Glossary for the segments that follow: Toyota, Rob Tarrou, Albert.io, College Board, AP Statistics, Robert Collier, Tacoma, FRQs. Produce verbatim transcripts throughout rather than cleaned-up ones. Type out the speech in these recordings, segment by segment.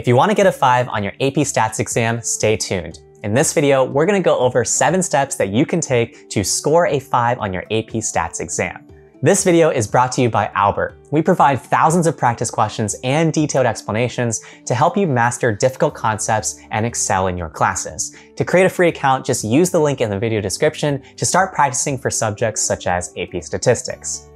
If you want to get a five on your A P Stats exam, stay tuned. In this video, we're going to go over seven steps that you can take to score a five on your A P Stats exam. This video is brought to you by Albert. We provide thousands of practice questions and detailed explanations to help you master difficult concepts and excel in your classes. To create a free account, just use the link in the video description to start practicing for subjects such as A P Statistics.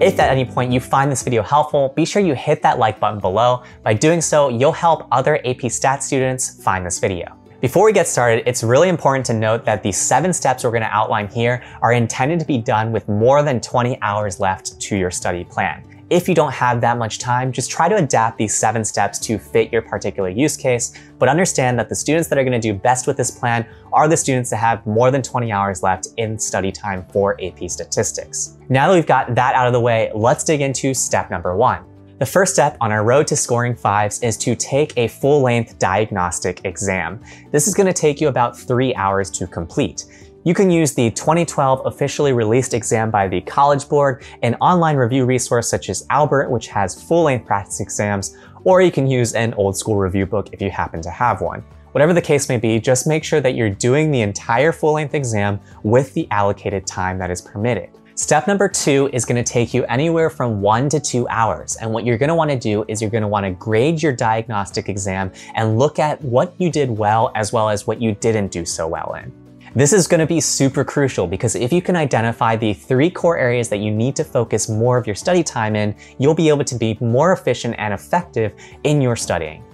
If at any point you find this video helpful, be sure you hit that like button below. By doing so, you'll help other A P Stats students find this video. Before we get started, it's really important to note that the seven steps we're going to outline here are intended to be done with more than twenty hours left to your study plan. If you don't have that much time, just try to adapt these seven steps to fit your particular use case, but understand that the students that are going to do best with this plan are the students that have more than twenty hours left in study time for A P Statistics. Now that we've got that out of the way, let's dig into step number one. The first step on our road to scoring fives is to take a full-length diagnostic exam. This is going to take you about three hours to complete. You can use the twenty twelve officially released exam by the College Board, an online review resource such as Albert, which has full-length practice exams, or you can use an old school review book if you happen to have one. Whatever the case may be, just make sure that you're doing the entire full-length exam with the allocated time that is permitted. Step number two is going to take you anywhere from one to two hours. And what you're going to want to do is you're going to want to grade your diagnostic exam and look at what you did well, as well as what you didn't do so well in. This is going to be super crucial because if you can identify the three core areas that you need to focus more of your study time in, you'll be able to be more efficient and effective in your studying.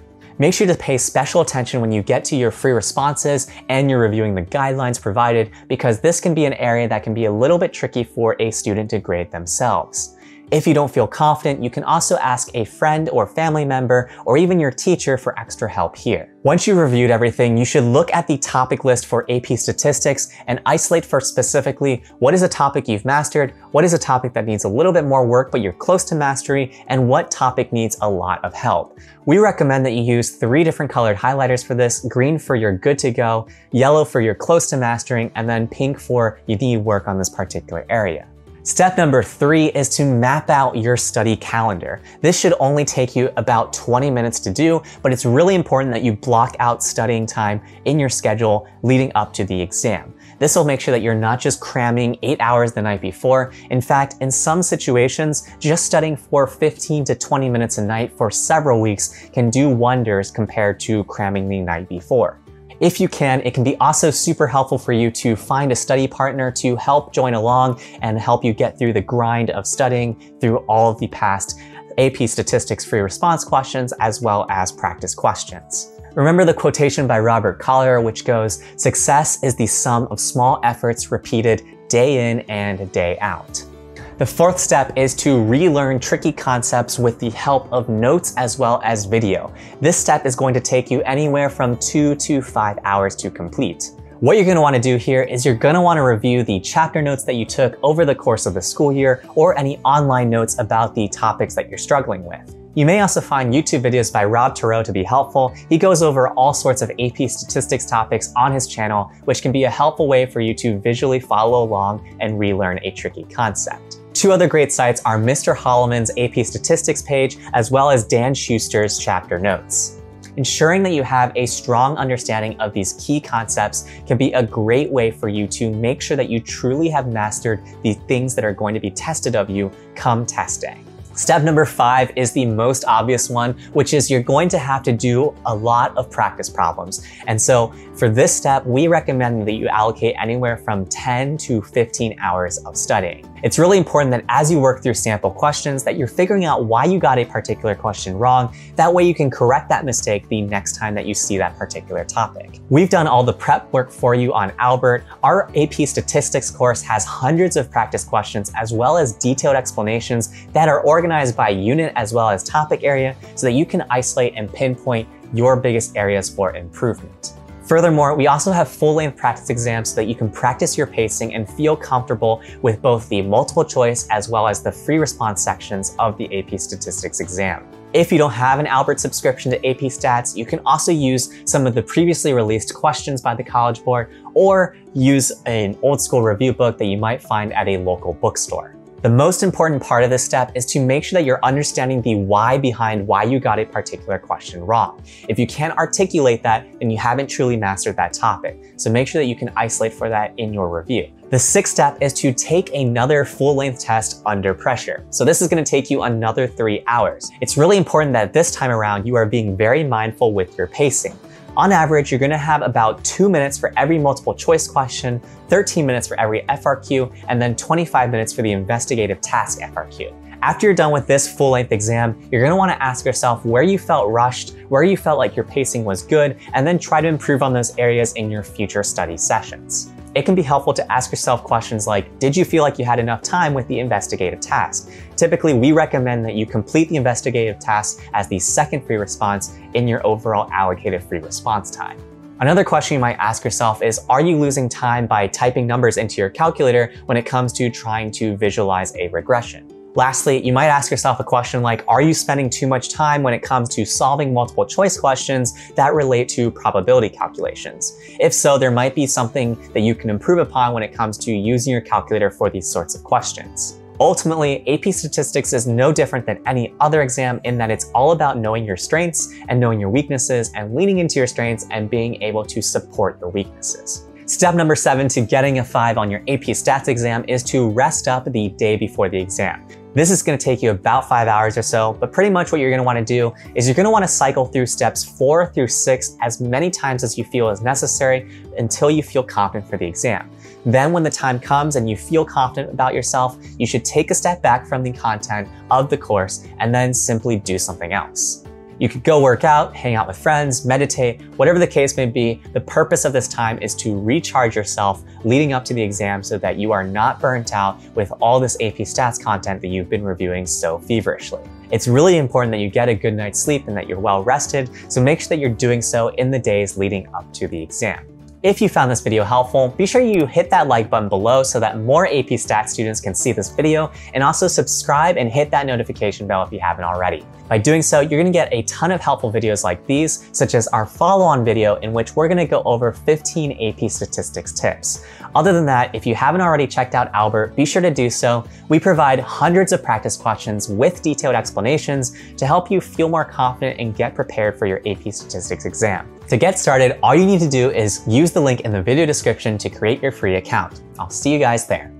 Make sure to pay special attention when you get to your free responses and you're reviewing the guidelines provided, because this can be an area that can be a little bit tricky for a student to grade themselves. If you don't feel confident, you can also ask a friend or family member or even your teacher for extra help here. Once you've reviewed everything, you should look at the topic list for A P Statistics and isolate for specifically what is a topic you've mastered, what is a topic that needs a little bit more work but you're close to mastery, and what topic needs a lot of help. We recommend that you use three different colored highlighters for this: green for you're good to go, yellow for you're close to mastering, and then pink for you need work on this particular area. Step number three is to map out your study calendar. This should only take you about twenty minutes to do, but it's really important that you block out studying time in your schedule leading up to the exam. This will make sure that you're not just cramming eight hours the night before. In fact, in some situations, just studying for fifteen to twenty minutes a night for several weeks can do wonders compared to cramming the night before. If you can, it can be also super helpful for you to find a study partner to help join along and help you get through the grind of studying through all of the past A P Statistics free response questions as well as practice questions. Remember the quotation by Robert Collier, which goes, "Success is the sum of small efforts repeated day in and day out." The fourth step is to relearn tricky concepts with the help of notes as well as video. This step is going to take you anywhere from two to five hours to complete. What you're going to want to do here is you're going to want to review the chapter notes that you took over the course of the school year or any online notes about the topics that you're struggling with. You may also find YouTube videos by Rob Tarrou to be helpful. He goes over all sorts of A P Statistics topics on his channel, which can be a helpful way for you to visually follow along and relearn a tricky concept. Two other great sites are Mister Holloman's A P Statistics page, as well as Dan Schuster's chapter notes. Ensuring that you have a strong understanding of these key concepts can be a great way for you to make sure that you truly have mastered the things that are going to be tested of you come test day. Step number five is the most obvious one, which is you're going to have to do a lot of practice problems. And so for this step, we recommend that you allocate anywhere from ten to fifteen hours of studying. It's really important that as you work through sample questions, that you're figuring out why you got a particular question wrong. That way you can correct that mistake the next time that you see that particular topic. We've done all the prep work for you on Albert. Our A P Statistics course has hundreds of practice questions as well as detailed explanations that are organized by unit as well as topic area so that you can isolate and pinpoint your biggest areas for improvement. Furthermore, we also have full-length practice exams so that you can practice your pacing and feel comfortable with both the multiple choice as well as the free response sections of the A P Statistics exam. If you don't have an Albert subscription to A P Stats, you can also use some of the previously released questions by the College Board or use an old school review book that you might find at a local bookstore. The most important part of this step is to make sure that you're understanding the why behind why you got a particular question wrong. If you can't articulate that, then you haven't truly mastered that topic. So make sure that you can isolate for that in your review. The sixth step is to take another full-length test under pressure. So this is going to take you another three hours. It's really important that this time around you are being very mindful with your pacing. On average, you're going to have about two minutes for every multiple choice question, thirteen minutes for every F R Q, and then twenty-five minutes for the investigative task F R Q. After you're done with this full-length exam, you're going to want to ask yourself where you felt rushed, where you felt like your pacing was good, and then try to improve on those areas in your future study sessions. It can be helpful to ask yourself questions like, did you feel like you had enough time with the investigative task? Typically, we recommend that you complete the investigative task as the second free response in your overall allocated free response time. Another question you might ask yourself is, are you losing time by typing numbers into your calculator when it comes to trying to visualize a regression? Lastly, you might ask yourself a question like, are you spending too much time when it comes to solving multiple choice questions that relate to probability calculations? If so, there might be something that you can improve upon when it comes to using your calculator for these sorts of questions. Ultimately, A P Statistics is no different than any other exam in that it's all about knowing your strengths and knowing your weaknesses and leaning into your strengths and being able to support your weaknesses. Step number seven to getting a five on your A P Stats exam is to rest up the day before the exam. This is going to take you about five hours or so, but pretty much what you're going to want to do is you're going to want to cycle through steps four through six as many times as you feel is necessary until you feel confident for the exam. Then when the time comes and you feel confident about yourself, you should take a step back from the content of the course and then simply do something else. You could go work out, hang out with friends, meditate, whatever the case may be. The purpose of this time is to recharge yourself leading up to the exam so that you are not burnt out with all this A P Stats content that you've been reviewing so feverishly. It's really important that you get a good night's sleep and that you're well rested, so make sure that you're doing so in the days leading up to the exam. If you found this video helpful, be sure you hit that like button below so that more A P Stats students can see this video, and also subscribe and hit that notification bell if you haven't already. By doing so, you're gonna get a ton of helpful videos like these, such as our follow-on video in which we're gonna go over fifteen A P Statistics tips. Other than that, if you haven't already checked out Albert, be sure to do so. We provide hundreds of practice questions with detailed explanations to help you feel more confident and get prepared for your A P Statistics exam. To get started, all you need to do is use the link in the video description to create your free account. I'll see you guys there.